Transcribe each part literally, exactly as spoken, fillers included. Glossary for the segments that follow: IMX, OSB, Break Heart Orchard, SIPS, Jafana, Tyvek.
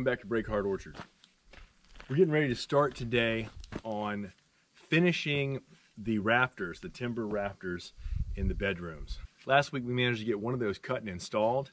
Welcome back to Break Heart Orchard. We're getting ready to start today on finishing the rafters, the timber rafters in the bedrooms. Last week we managed to get one of those cut and installed.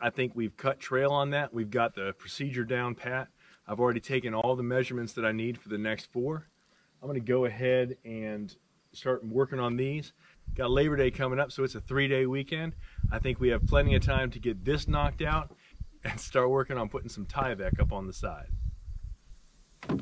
I think we've cut trail on that. We've got the procedure down pat. I've already taken all the measurements that I need for the next four. I'm gonna go ahead and start working on these. Got Labor Day coming up, so it's a three-day weekend. I think we have plenty of time to get this knocked out and start working on putting some Tyvek up on the side. God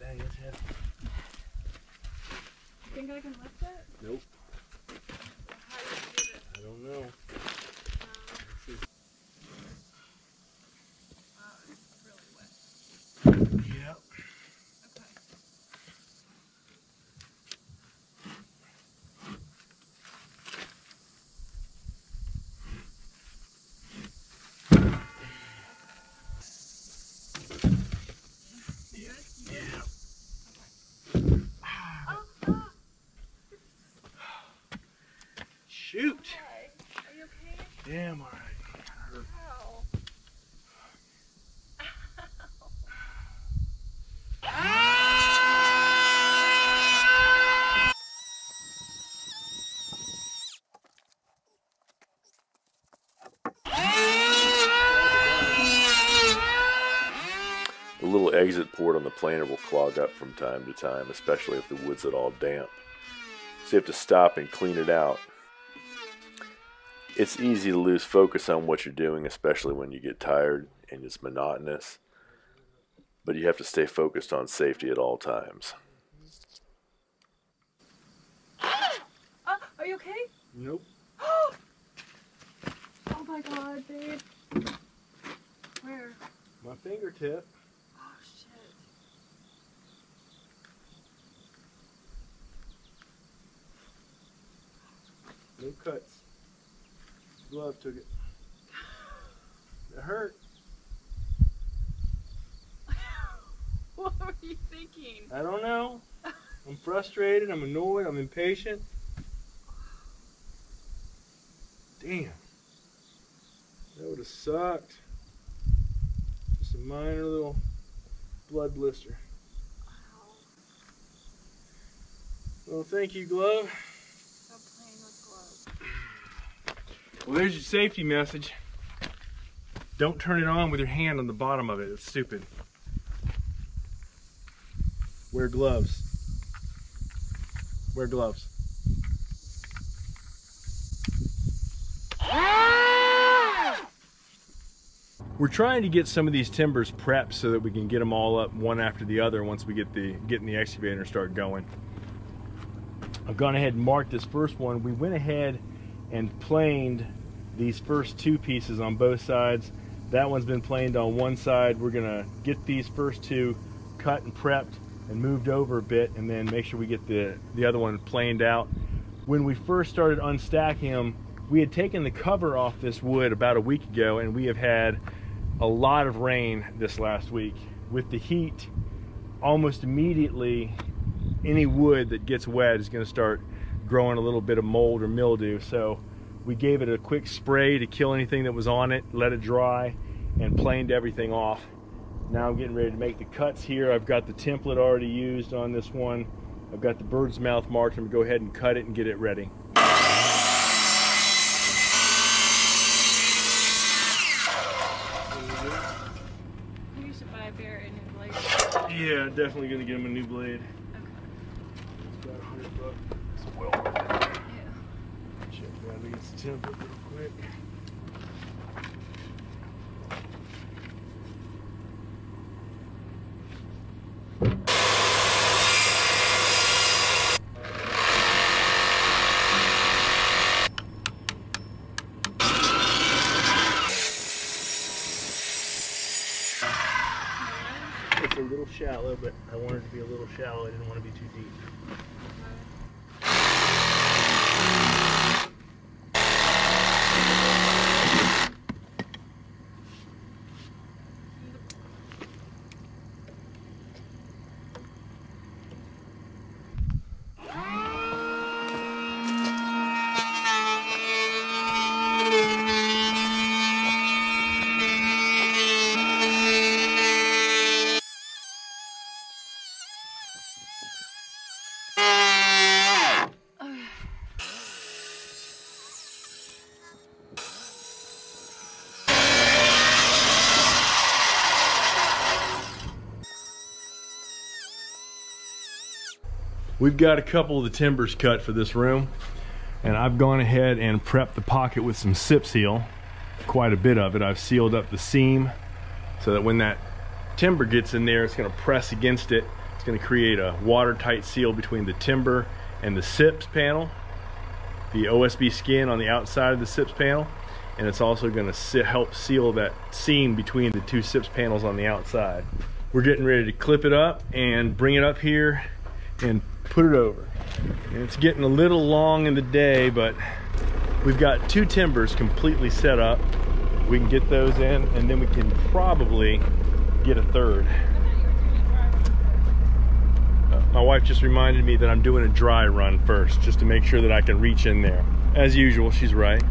dang, it's heavy. You think I can lift it? Nope. I don't know. Shoot! Hi. Are you okay? Yeah, I'm alright. Ow. Ow. Ah! The little exit port on the planer will clog up from time to time, especially if the wood's at all damp. So you have to stop and clean it out. It's easy to lose focus on what you're doing, especially when you get tired and it's monotonous, but you have to stay focused on safety at all times. Uh, are you okay? Nope. Oh my God, babe. Where? My fingertip. Oh shit. No cuts. Glove took it. It hurt. What were you thinking? I don't know. I'm frustrated. I'm annoyed. I'm impatient. Damn. That would have sucked. Just a minor little blood blister. Wow. Well, thank you, glove. Well, there's your safety message. Don't turn it on with your hand on the bottom of it. It's stupid. Wear gloves. Wear gloves. Ah! We're trying to get some of these timbers prepped so that we can get them all up one after the other once we get the get in the excavator and start going. I've gone ahead and marked this first one. We went ahead and planed these first two pieces on both sides. That one's been planed on one side. We're gonna get these first two cut and prepped and moved over a bit, and then make sure we get the, the other one planed out. When we first started unstacking them, we had taken the cover off this wood about a week ago, and we have had a lot of rain this last week. With the heat, almost immediately, any wood that gets wet is gonna start growing a little bit of mold or mildew, so we gave it a quick spray to kill anything that was on it, let it dry, and planed everything off. Now I'm getting ready to make the cuts here. I've got the template already used on this one. I've got the bird's mouth marked. I'm gonna go ahead and cut it and get it ready. You should buy Barrett a new blade. Yeah, definitely gonna get him a new blade. Okay. It's about a hundred bucks. Well, yeah. Check that against the template real quick. It's a little shallow, but I wanted to be a little shallow. I didn't want to be too deep. We've got a couple of the timbers cut for this room, and I've gone ahead and prepped the pocket with some SIPS seal, quite a bit of it. I've sealed up the seam so that when that timber gets in there, it's going to press against it. It's going to create a watertight seal between the timber and the SIPS panel, the O S B skin on the outside of the SIPS panel, and it's also going to help seal that seam between the two SIPS panels on the outside. We're getting ready to clip it up and bring it up here and put it over. And it's getting a little long in the day, but we've got two timbers completely set up. We can get those in, and then we can probably get a third. Uh, my wife just reminded me that I'm doing a dry run first, just to make sure that I can reach in there. As usual, she's right.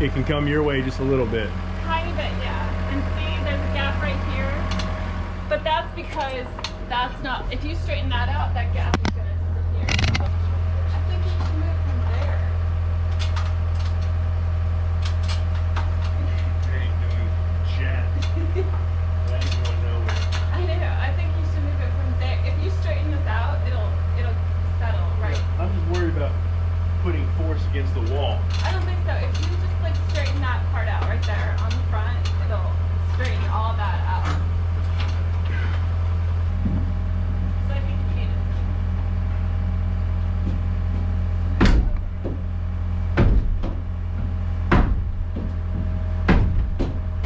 It can come your way just a little bit. Tiny bit, yeah. And see, there's a gap right here. But that's because that's not, if you straighten that out, that gap is going to disappear. I think you can move from there. They ain't doing jet. That ain't going nowhere. I know, I think you should move it from there. If you straighten this out, it'll, it'll settle, right? Yeah, I'm just worried about putting force against the wall. I don't think so. If you just straighten that part out right there on the front, it'll straighten all that out. So I think you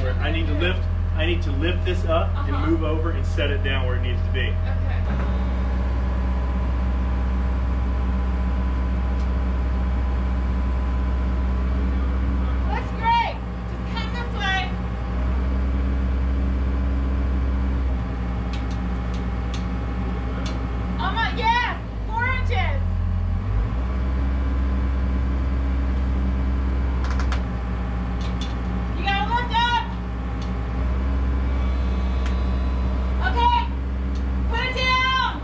need it. Right, I need to lift I need to lift this up uh-huh. and move over and set it down where it needs to be. Okay. Put it down!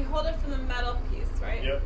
you hold it from the metal piece, right? Yep.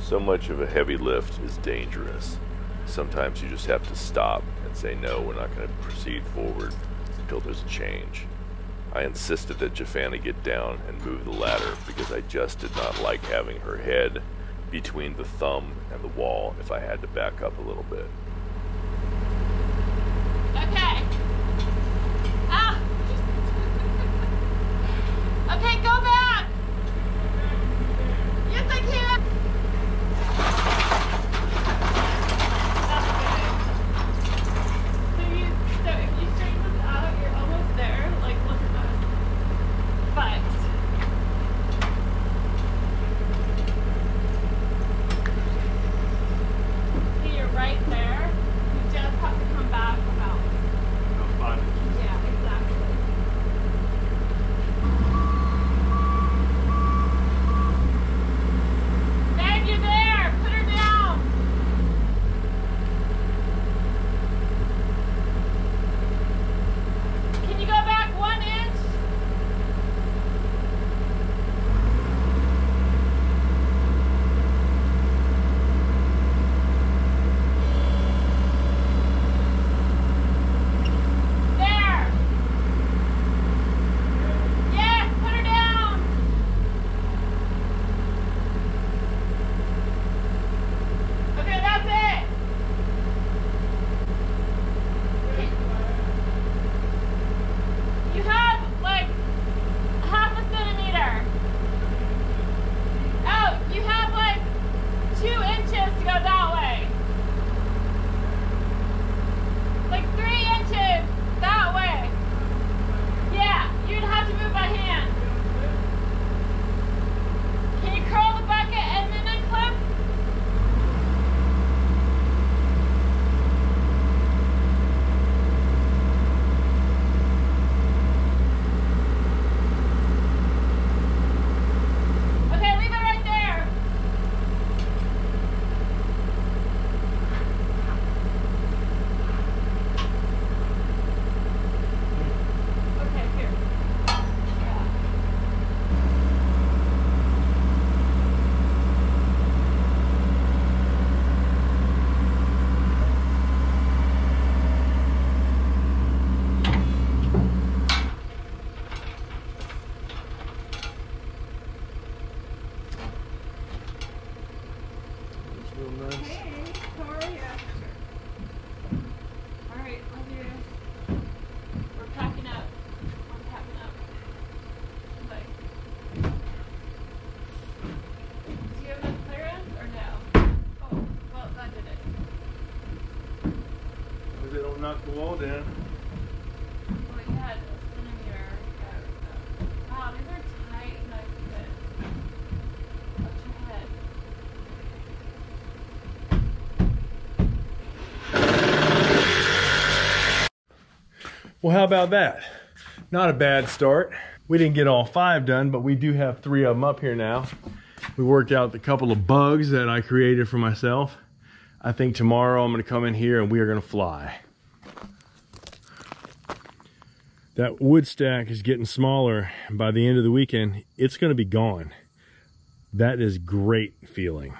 So much of a heavy lift is dangerous. Sometimes you just have to stop and say, no, we're not going to proceed forward until there's a change. I insisted that Jafana get down and move the ladder because I just did not like having her head between the thumb and the wall if I had to back up a little bit. Okay. Ah! Okay, go back! Yes, I can! Right there. knocked the wall down. Well, you had a centimeter ago. Wow, these are tight knife fits. Watch your head. Well, how about that? Not a bad start. We didn't get all five done, but we do have three of them up here now. We worked out the couple of bugs that I created for myself. I think tomorrow I'm gonna come in here and we are gonna fly. That wood stack is getting smaller. By the end of the weekend, it's gonna be gone. That is great feeling.